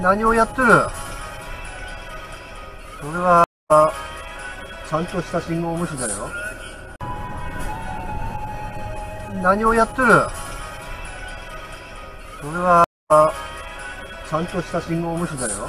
何をやってる。それはちゃんとした信号無視だよ。何をやってる。それはちゃんとした信号無視だよ。